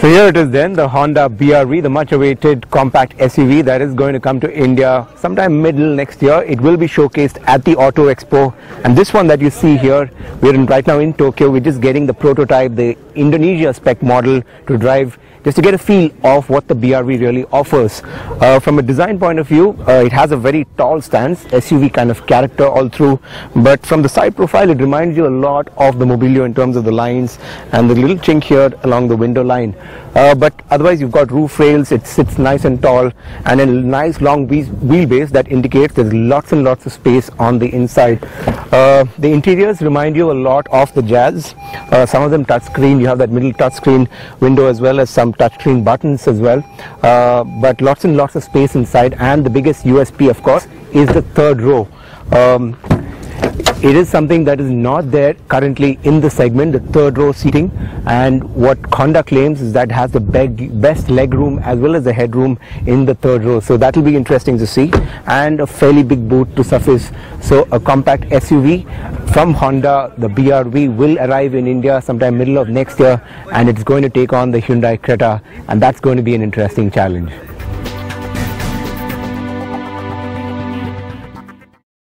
So here it is then, the Honda BR-V, the much-awaited compact SUV that is going to come to India sometime middle next year. It will be showcased at the Auto Expo. And this one that you see here, we're in right now in Tokyo. We're just getting the prototype, the Indonesia spec model to drive, just to get a feel of what the BR-V really offers. From a design point of view, it has a very tall stance, SUV kind of character all through. But from the side profile, it reminds you a lot of the Mobilio in terms of the lines and the little chink here along the window line. But otherwise you've got roof rails, it sits nice and tall, and a nice long wheelbase that indicates there's lots and lots of space on the inside. The interiors remind you a lot of the Jazz. Some of them touchscreen, you have that middle touchscreen window as well as some touchscreen buttons as well. But lots and lots of space inside, and the biggest USP of course is the third row. It is something that is not there currently in the segment, the third row seating, and what Honda claims is that it has the best leg room as well as the headroom in the third row. So that will be interesting to see, and a fairly big boot to surface. So a compact SUV from Honda, the BR-V, will arrive in India sometime middle of next year, and it's going to take on the Hyundai Creta, and that's going to be an interesting challenge.